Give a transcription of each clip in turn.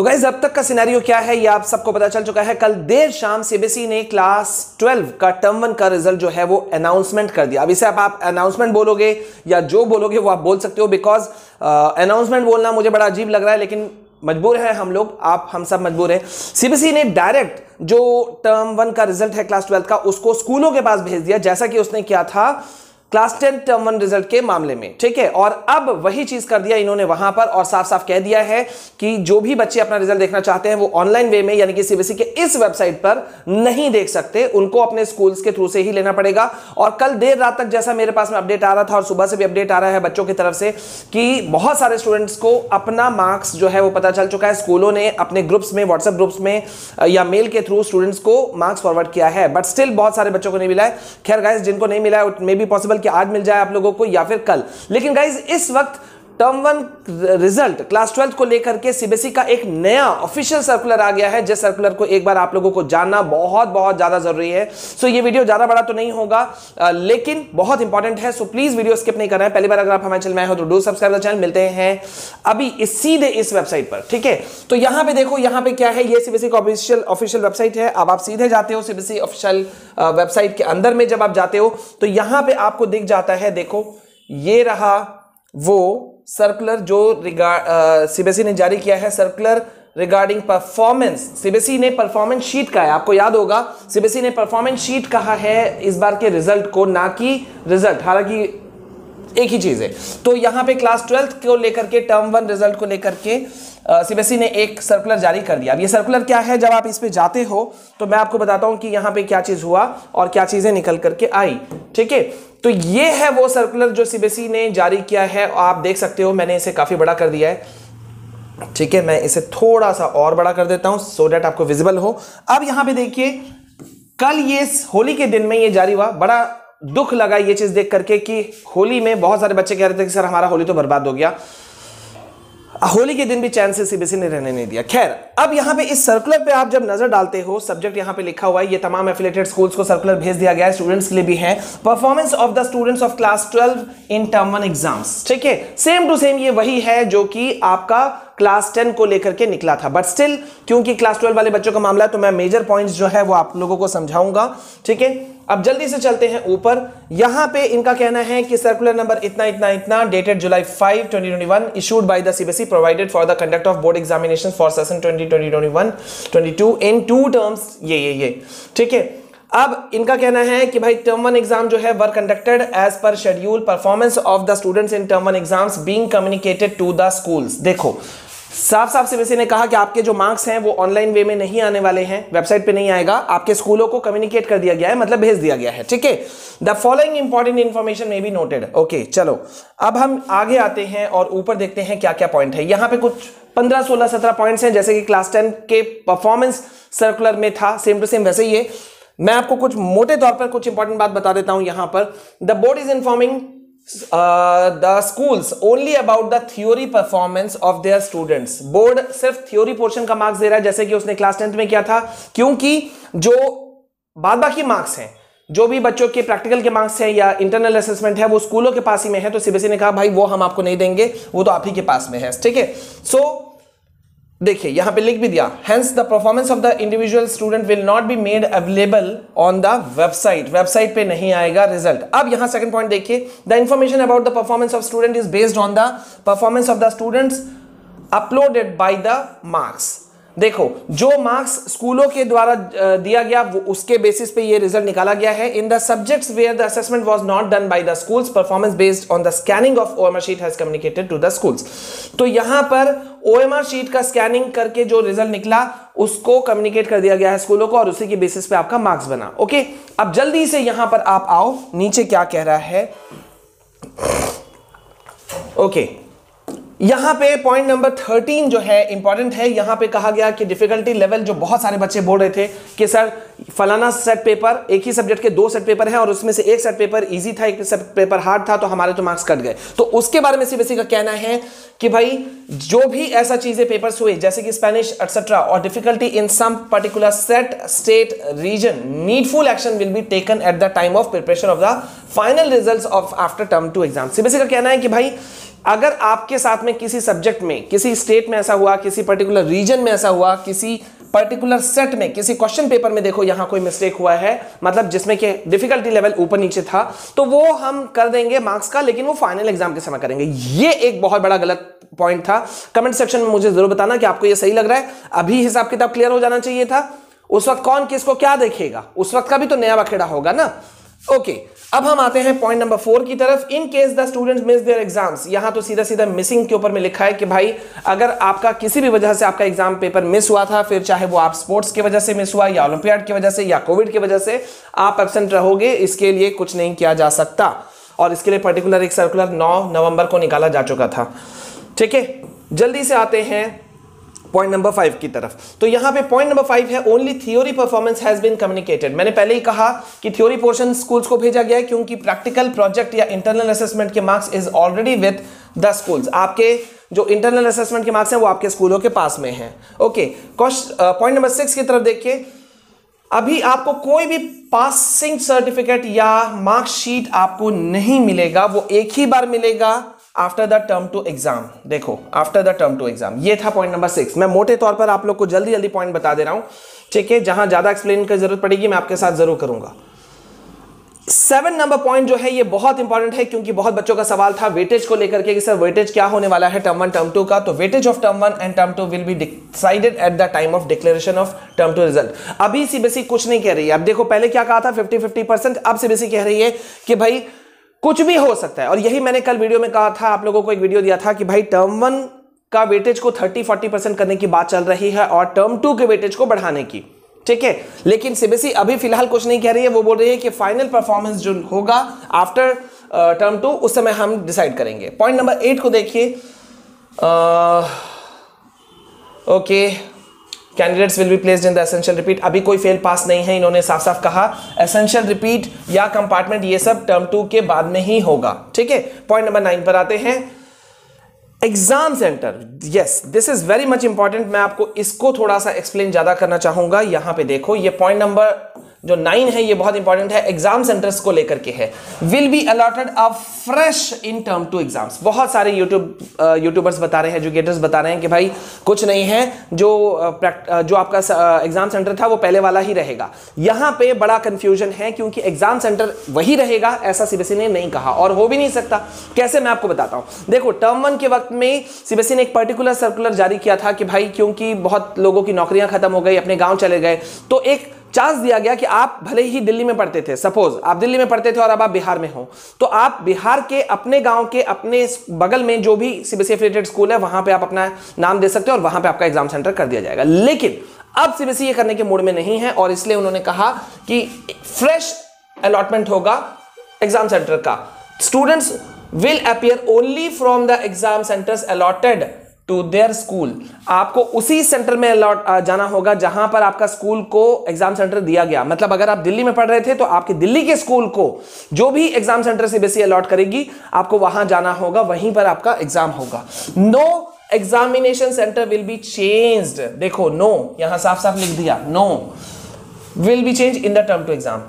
तो गाइज अब तक का सिनेरियो क्या है ये आप सबको पता चल चुका है। कल देर शाम सीबीएसई ने क्लास 12 का टर्म 1 का रिजल्ट जो है वो अनाउंसमेंट कर दिया। अब इसे आप अनाउंसमेंट बोलोगे या जो बोलोगे वो आप बोल सकते हो, बिकॉज अनाउंसमेंट बोलना मुझे बड़ा अजीब लग रहा है, लेकिन मजबूर है हम लोग, आप हम सब मजबूर हैं। सीबीएसई ने डायरेक्ट जो टर्म 1 का रिजल्ट है क्लास 12 का उसको स्कूलों के पास भेज दिया, जैसा कि उसने किया था क्लास 10 टर्म 1 रिजल्ट के मामले में, ठीक है। और अब वही चीज कर दिया इन्होंने वहां पर, और साफ साफ कह दिया है कि जो भी बच्चे अपना रिजल्ट देखना चाहते हैं वो ऑनलाइन वे में यानी कि सीबीएसई के इस वेबसाइट पर नहीं देख सकते, उनको अपने स्कूल्स के थ्रू से ही लेना पड़ेगा। और कल देर रात तक जैसा मेरे पास में अपडेट आ रहा था और सुबह से भी अपडेट आ रहा है बच्चों की तरफ से कि बहुत सारे स्टूडेंट्स को अपना मार्क्स जो है वो पता चल चुका है। स्कूलों ने अपने ग्रुप्स में, व्हाट्सएप ग्रुप्स में या मेल के थ्रू स्टूडेंट्स को मार्क्स फॉरवर्ड किया है, बट स्टिल बहुत सारे बच्चों को नहीं मिला है। खैर गाइज, जिनको नहीं मिला है मे बी पॉसिबल कि आज मिल जाए आप लोगों को या फिर कल, लेकिन गाइज इस वक्त टर्म 1 रिजल्ट क्लास 12 को लेकर के सीबीएसई का एक नया ऑफिशियल सर्कुलर आ गया है, जिस सर्कुलर को एक बार आप लोगों को जानना बहुत बहुत ज्यादा जरूरी है। सो ये वीडियो ज्यादा बड़ा तो नहीं होगा लेकिन बहुत इंपॉर्टेंट है, सो प्लीज वीडियो स्किप नहीं करना है। पहली बार अगर आप हमारे चैनल में आए हो तो डू सब्सक्राइब द चैनल। मिलते हैं अभी इस सीधे इस वेबसाइट पर, ठीक है। तो यहां पर देखो, यहां पर क्या है, ये सीबीएसई का ऑफिशियल वेबसाइट है। अब आप सीधे जाते हो सीबीएसई ऑफिशियल वेबसाइट के अंदर में, जब आप जाते हो तो यहां पर आपको दिख जाता है, देखो ये रहा वो सर्कुलर जो सीबीएसई ने जारी किया है, सर्कुलर रिगार्डिंग परफॉर्मेंस। सीबीएसई ने परफॉर्मेंस शीट कहा है, आपको याद होगा सीबीएसई ने परफॉर्मेंस शीट कहा है इस बार के रिजल्ट को, ना कि रिजल्ट, हालांकि एक ही चीज है। तो यहां पे क्लास 12 को लेकर के टर्म 1 रिजल्ट को लेकर के सीबीएसई ने एक सर्कुलर जारी कर दिया। अब ये सर्कुलर क्या है, जब आप इस पे जाते हो तो मैं आपको बताता हूं कि यहां पे क्या चीज हुआ और क्या चीजें निकल करके आई, ठीक है। तो ये है वो सर्कुलर जो सीबीएसई ने जारी किया है। आप देख सकते हो मैंने इसे काफी बड़ा कर दिया है, ठीक है। मैं इसे थोड़ा सा और बड़ा कर देता हूं सो दैट आपको विजिबल हो। अब यहां पर देखिए, कल ये होली के दिन में ये जारी हुआ। बड़ा दुख लगा ये चीज देख करके कि होली में बहुत सारे बच्चे कह रहे थे कि सर हमारा होली तो बर्बाद हो गया, होली के दिन भी चैन से सीबीएसई ने रहने नहीं दिया। खैर, अब यहां पे इस सर्कुलर पे आप जब नजर डालते हो, सब्जेक्ट यहां पे लिखा हुआ है, ये तमाम एफिलेटेड स्कूल्स को सर्कुलर भेज दिया गया है, स्टूडेंट्स के लिए भी है, performance of the students of class 12 in term 1 exams, ठीक है। सेम टू सेम ये वही है जो कि आपका क्लास 10 को लेकर के निकला था, बट स्टिल क्योंकि क्लास 12 वाले बच्चों का मामला है तो मैं मेजर पॉइंट्स जो है वो आप लोगों को समझाऊंगा, ठीक है। अब जल्दी से चलते हैं ऊपर। यहां पे इनका कहना है कि सर्कुलर नंबर इतना इतना इतना dated July 5, 2021 issued by the CBSE provided for the conduct of board examination for session 2021-22 in 2 terms, ये ठीक है। अब इनका कहना है कि भाई टर्म 1 एग्जाम जो है were conducted as per schedule, performance of the students in term 1 exams being communicated to the schools. देखो साफ साफ सीबीएसई ने कहा कि आपके जो मार्क्स हैं वो ऑनलाइन वे में नहीं आने वाले हैं, वेबसाइट पे नहीं आएगा, आपके स्कूलों को कम्युनिकेट कर दिया गया है, मतलब भेज दिया गया है, ठीक है। द फॉलोइंग इंपॉर्टेंट इन्फॉर्मेशन में भी नोटेड, ओके। चलो अब हम आगे आते हैं और ऊपर देखते हैं क्या क्या पॉइंट है। यहाँ पे कुछ 15, 16, 17 पॉइंट्स हैं, जैसे कि क्लास 10 के परफॉर्मेंस सर्कुलर में था, सेम टू सेम वैसे ही है। मैं आपको कुछ मोटे तौर पर कुछ इंपॉर्टेंट बात बता देता हूं। यहां पर the board is informing the schools only about the theory performance of their students। Board सिर्फ थ्योरी पोर्शन का मार्क्स दे रहा है, जैसे कि उसने क्लास 10 में किया था, क्योंकि जो बाद बाकी मार्क्स हैं, जो भी बच्चों के प्रैक्टिकल के मार्क्स हैं या इंटरनल असेसमेंट है, वो स्कूलों के पास ही में है। तो सीबीएसई ने कहा भाई वो हम आपको नहीं देंगे, वो तो आप ही के पास में है, ठीक है। सो देखिए यहां पे लिख भी दिया, hence the performance of the individual student will not be made available on the website, website पे नहीं आएगा रिजल्ट। अब यहां सेकंड पॉइंट देखिए, the information about the performance of student is based on the performance of the students uploaded by the marks. देखो जो marks स्कूलों के द्वारा दिया गया वो उसके बेसिस पे ये रिजल्ट निकाला गया है। In the subjects where the assessment was not done by the schools, performance based on the scanning of OMR sheet has communicated to the schools. तो यहां पर ओएमआर शीट का स्कैनिंग करके जो रिजल्ट निकला उसको कम्युनिकेट कर दिया गया है स्कूलों को, और उसी के बेसिस पे आपका मार्क्स बना, ओके। अब जल्दी से यहां पर आप आओ, नीचे क्या कह रहा है, ओके। यहां पे पॉइंट नंबर 13 जो है इंपॉर्टेंट है। यहां पे कहा गया कि डिफिकल्टी लेवल, जो बहुत सारे बच्चे बोल रहे थे कि सर फलाना सेट पेपर, एक ही सब्जेक्ट के 2 सेट पेपर हैं और उसमें से एक सेट पेपर इजी था, एक सेट पेपर हार्ड था, तो हमारे तो मार्क्स कट गए। तो उसके बारे में सीबीएसई का कहना है कि भाई जो भी ऐसा चीजें पेपर्स हुए जैसे कि स्पेनिश एटसेट्रा और difficulty in some particular set, state, region, needful action will be taken at the time of preparation of the final results of after term 2 exam. CBSE का कहना है कि भाई अगर आपके साथ में किसी सब्जेक्ट में, किसी स्टेट में ऐसा हुआ, किसी पर्टिकुलर रीजन में ऐसा हुआ, किसी पर्टिकुलर सेट में, किसी क्वेश्चन पेपर में देखो यहाँ कोई मिस्टेक हुआ है, मतलब जिसमें कि डिफिकल्टी लेवल ऊपर नीचे था, तो वो हम कर देंगे मार्क्स का, लेकिन वो फाइनल एग्जाम के समय करेंगे। ये एक बहुत बड़ा गलत पॉइंट था। कमेंट सेक्शन में मुझे जरूर बताना कि आपको ये सही लग रहा है। अभी हिसाब किताब क्लियर हो जाना चाहिए था। उस वक्त कौन किसको क्या देखेगा, उस वक्त का भी तो नया बखेड़ा होगा ना। ओके, अब हम आते हैं पॉइंट नंबर 4 की तरफ। In case the students miss their exams, यहां तो सीधा सीधा मिसिंग के ऊपर में लिखा है कि भाई अगर आपका किसी भी वजह से आपका एग्जाम पेपर मिस हुआ था, फिर चाहे वो आप स्पोर्ट्स की वजह से मिस हुआ या ओलंपियाड की वजह से या कोविड की वजह से, आप एब्सेंट रहोगे, इसके लिए कुछ नहीं किया जा सकता। और इसके लिए पर्टिकुलर एक सर्कुलर 9 नवंबर को निकाला जा चुका था। ठीक है, जल्दी से आते हैं पॉइंट नंबर 5 की तरफ। तो यहाँ पे पॉइंट नंबर 5 है only theory performance has been communicated. मैंने पहले ही कहा कि थ्योरी पोर्शन स्कूल्स को भेजा गया है क्योंकि प्रैक्टिकल प्रोजेक्ट या इंटरनल असेसमेंट के marks is already with the schools. आपके जो इंटरनल असेसमेंट के मार्क्स हैं वो आपके स्कूलों के पास में हैं। ओके, पॉइंट नंबर 6 की तरफ देखिए। अभी आपको कोई भी पासिंग सर्टिफिकेट या मार्क्सशीट आपको नहीं मिलेगा, वो एक ही बार मिलेगा after the term two exam. देखो, after the term two exam, ये था पॉइंट नंबर 6। मैं मोटे तौर पर आप लोग को जल्दी जल्दी पॉइंट बता दे रहा हूं, ठीक है। जहां ज्यादा एक्सप्लेन की जरूरत पड़ेगी मैं आपके साथ जरूर करूंगा। 7 नंबर पॉइंट जो है ये बहुत इंपॉर्टेंट है क्योंकि बहुत बच्चों का सवाल था वेटेज को लेकर के कि सर वेटेज क्या होने वाला है टर्म 1 टर्म 2 का। तो weightage of term 1 and term 2 will be decided at the time of declaration of term 2 result. अभी सीबीएसई कुछ नहीं कह रही है। अब देखो, पहले क्या कहा था 50-50%, अब सीबीएसई कह रही है कि भाई कुछ भी हो सकता है। और यही मैंने कल वीडियो में कहा था, आप लोगों को एक वीडियो दिया था कि भाई टर्म 1 का वेटेज को 30-40% करने की बात चल रही है और टर्म 2 के वेटेज को बढ़ाने की, ठीक है। लेकिन सीबीएसई अभी फिलहाल कुछ नहीं कह रही है, वो बोल रही है कि फाइनल परफॉर्मेंस जो होगा आफ्टर टर्म 2 उस समय हम डिसाइड करेंगे। पॉइंट नंबर 8 को देखिए। Okay, candidates will be placed in the essential repeat. अभी कोई फेल पास नहीं है, इन्होंने साफ साफ कहा। एसेंशियल रिपीट या कंपार्टमेंट ये सब टर्म 2 के बाद में ही होगा, ठीक है। पॉइंट नंबर 9 पर आते हैं। Exam centre, yes this is very much important. मैं आपको इसको थोड़ा सा एक्सप्लेन ज्यादा करना चाहूंगा। यहां पे देखो, ये पॉइंट नंबर जो 9 है ये बहुत इंपॉर्टेंट है, एग्जाम सेंटर्स को लेकर के है। Will be allotted a fresh in term 2 exams. बहुत सारे यूट्यूबर्स बता रहे हैं, एजुकेटर्स बता रहे हैं कि भाई कुछ नहीं है, जो आपका एग्जाम सेंटर था वो पहले वाला ही रहेगा। यहाँ पे बड़ा कंफ्यूजन है क्योंकि एग्जाम सेंटर वही रहेगा ऐसा सीबीएसई ने नहीं कहा और हो भी नहीं सकता। कैसे, मैं आपको बताता हूँ। देखो, टर्म 1 के वक्त में सीबीएसई ने एक पर्टिकुलर सर्कुलर जारी किया था कि भाई क्योंकि बहुत लोगों की नौकरियां खत्म हो गई, अपने गाँव चले गए, तो एक चांस दिया गया कि आप भले ही दिल्ली में पढ़ते थे, सपोज आप दिल्ली में पढ़ते थे और अब आप बिहार में हो, तो आप बिहार के अपने गांव के अपने बगल में जो भी सीबीएसई एफिलिएटेड स्कूल है वहां पे आप अपना नाम दे सकते हो और वहां पे आपका एग्जाम सेंटर कर दिया जाएगा। लेकिन अब सीबीएसई ये करने के मूड में नहीं है और इसलिए उन्होंने कहा कि फ्रेश अलॉटमेंट होगा एग्जाम सेंटर का। Students will appear only from the exam centres allotted to their school. आपको उसी सेंटर में जाना होगा जहां पर आपका स्कूल को एग्जाम सेंटर दिया गया। मतलब अगर आप दिल्ली में पढ़ रहे थे तो आपके दिल्ली के स्कूल को जो भी एग्जाम सेंटर सीबीएसई अलॉट करेगी आपको वहां जाना होगा, वहीं पर आपका एग्जाम होगा। No examination centre will be changed. देखो, नो यहां साफ साफ लिख दिया, no will be change in the term two exam.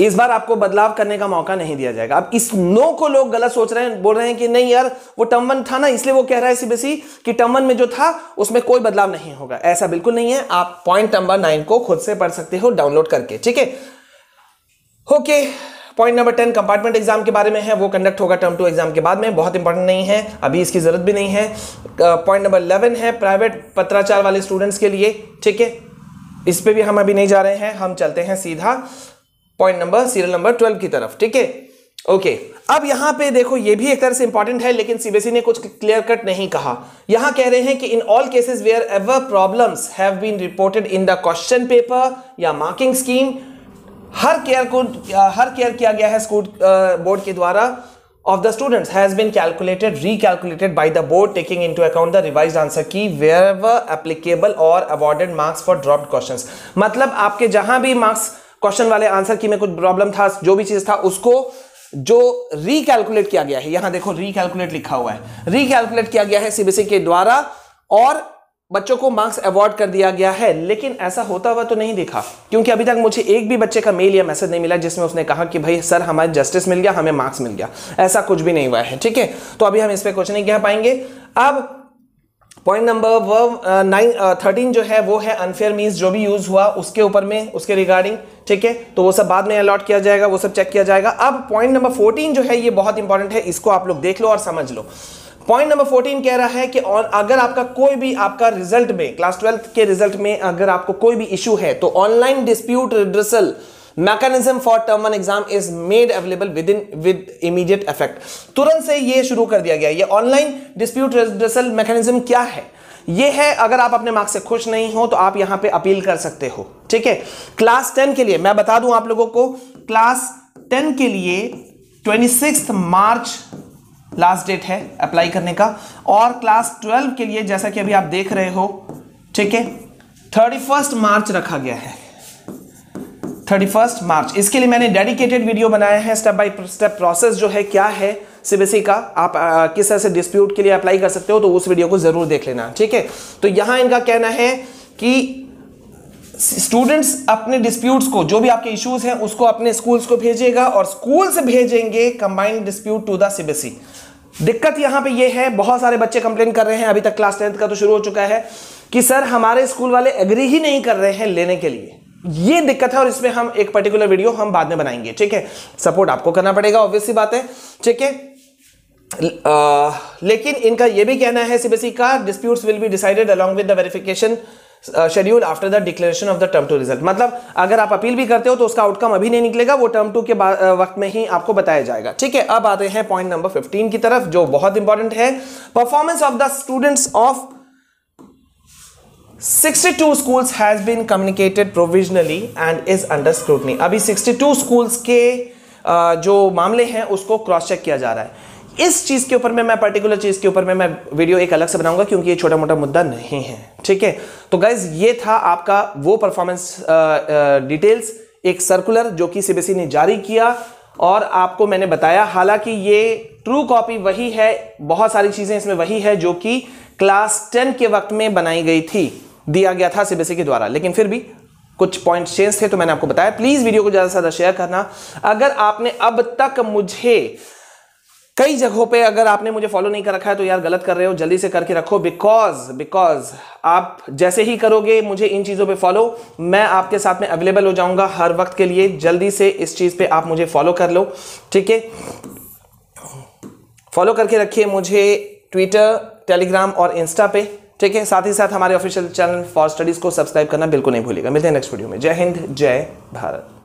इस बार आपको बदलाव करने का मौका नहीं दिया जाएगा। अब इस नो को लोग गलत सोच रहे हैं, बोल रहे हैं कि नहीं यार वो टर्म 1 था ना इसलिए वो कह रहा है सीबीएसई कि टर्म 1 में जो था उसमें कोई बदलाव नहीं होगा। ऐसा बिल्कुल नहीं है। आप पॉइंट नंबर 9 को खुद से पढ़ सकते हो डाउनलोड करके, ठीक है। Okay, point number 10 compartment exam के बारे में है, वो कंडक्ट होगा टर्म 2 एग्जाम के बाद में। बहुत इंपॉर्टेंट नहीं है, अभी इसकी जरूरत भी नहीं है। पॉइंट नंबर 11 है प्राइवेट पत्राचार वाले स्टूडेंट्स के लिए, ठीक है। इस पर भी हम अभी नहीं जा रहे हैं, हम चलते हैं सीधा पॉइंट नंबर सीरियल नंबर 12 की तरफ, ठीक है। ओके, अब यहां पे देखो ये भी एक तरह से इंपॉर्टेंट है लेकिन सीबीएसई ने कुछ क्लियर कट नहीं कहा। यहां कह रहे हैं कि in all cases wherever problems have been reported in the question paper या मार्किंग स्कीम, हर केयर किया गया है स्कूल बोर्ड के द्वारा of the students has been calculated recalculated by the board taking into account the revised answer key where applicable और awarded marks for dropped questions. मतलब आपके जहां भी मार्क्स क्वेश्चन वाले आंसर की में कुछ प्रॉब्लम था, जो भी चीज था उसको जो रीकैलकुलेट किया गया है, यहां देखो रीकैलकुलेट लिखा हुआ है, रीकैलकुलेट किया गया है सीबीएसई के द्वारा और बच्चों को मार्क्स अवॉर्ड कर दिया गया है, लेकिन ऐसा होता हुआ तो नहीं देखा, क्योंकि अभी तक मुझे एक भी बच्चे का मेल या मैसेज नहीं मिला जिसमें उसने कहा कि भाई सर हमारे जस्टिस मिल गया, हमें मार्क्स मिल गया, ऐसा कुछ भी नहीं हुआ है। ठीक है, तो अभी हम इस पर कुछ नहीं कह पाएंगे। अब पॉइंट नंबर 13 जो है वो है अनफेयर मीन्स जो भी यूज हुआ उसके ऊपर में, उसके रिगार्डिंग। ठीक है, तो वो सब बाद में अलॉट किया जाएगा, वो सब चेक किया जाएगा। अब पॉइंट नंबर 14 जो है ये बहुत इंपॉर्टेंट है, इसको आप लोग देख लो और समझ लो। पॉइंट नंबर 14 कह रहा है कि अगर आपका कोई भी आपका रिजल्ट में क्लास 12 के रिजल्ट में अगर आपको कोई भी इशू है तो online dispute redressal mechanism for term one exam is made available with immediate effect. तुरंत से ये शुरू कर दिया गया। ये ऑनलाइन डिस्प्यूट रिड्रेसल मैकेनिज्म क्या है? ये है अगर आप अपने मार्क्स से खुश नहीं हो तो आप यहां पे अपील कर सकते हो। ठीक है, क्लास 10 के लिए मैं बता दूं आप लोगों को, क्लास 10 के लिए 26 मार्च लास्ट डेट है अप्लाई करने का, और क्लास 12 के लिए जैसा कि अभी आप देख रहे हो, ठीक है, 31 मार्च रखा गया है, 31 मार्च। इसके लिए मैंने डेडिकेटेड वीडियो बनाया है, स्टेप बाय स्टेप प्रोसेस जो है क्या है सीबीएसई का, आप किस तरह से डिस्प्यूट के लिए अप्लाई कर सकते हो, तो उस वीडियो को जरूर देख लेना। ठीक है, तो यहां इनका कहना है कि स्टूडेंट्स अपने डिस्प्यूट्स को, जो भी आपके इश्यूज हैं उसको अपने स्कूल्स को भेजिएगा और स्कूल से भेजेंगे combined dispute to the CBSE. दिक्कत यहां पे ये है, बहुत सारे बच्चे कंप्लेन कर रहे हैं, अभी तक क्लास 10 का तो शुरू हो चुका है, कि सर हमारे स्कूल वाले एग्री ही नहीं कर रहे हैं लेने के लिए। ये दिक्कत है और इसमें हम एक पर्टिकुलर वीडियो हम बाद में बनाएंगे। ठीक है, सपोर्ट आपको करना पड़ेगा, ऑब्वियसली बात है। ठीक है, लेकिन इनका यह भी कहना है सीबीएसई का, disputes will be decided along with the verification schedule after the declaration of the term two result. मतलब अगर आप अपील भी करते हो तो उसका आउटकम अभी नहीं निकलेगा, वो टर्म टू के वक्त में ही आपको बताया जाएगा। ठीक है, अब आते हैं पॉइंट नंबर 15 की तरफ जो बहुत इंपॉर्टेंट है। Performance of the students of 62 schools has been communicated provisionally and is under scrutiny. अभी 62 स्कूल्स के जो मामले हैं उसको क्रॉस चेक किया जा रहा है। इस चीज के ऊपर में मैं पर्टिकुलर चीज के ऊपर में मैं वीडियो एक अलग से बनाऊंगा, क्योंकि ये छोटा मोटा मुद्दा नहीं है। ठीक है, तो गाइज ये था आपका वो परफॉर्मेंस डिटेल्स, एक सर्कुलर जो कि सीबीएसई ने जारी किया और आपको मैंने बताया। हालांकि ये ट्रू कॉपी वही है, बहुत सारी चीजें इसमें वही है जो कि क्लास 10 के वक्त में बनाई गई थी, दिया गया था सीबीएसई के द्वारा, लेकिन फिर भी कुछ पॉइंट चेंज थे, तो मैंने आपको बताया। प्लीज वीडियो को ज्यादा से ज्यादा शेयर करना। अगर आपने अब तक मुझे कई जगहों पे अगर आपने मुझे फॉलो नहीं कर रखा है तो यार गलत कर रहे हो, जल्दी से करके रखो, बिकॉज आप जैसे ही करोगे मुझे इन चीज़ों पे फॉलो, मैं आपके साथ में अवेलेबल हो जाऊंगा हर वक्त के लिए। जल्दी से इस चीज़ पे आप मुझे फॉलो कर लो। ठीक है, फॉलो करके रखिए मुझे ट्विटर, टेलीग्राम और इंस्टा पे। ठीक है, साथ ही साथ हमारे ऑफिशियल चैनल फॉर स्टडीज़ को सब्सक्राइब करना बिल्कुल नहीं भूलिएगा। मिलते हैं नेक्स्ट वीडियो में। जय हिंद, जय भारत।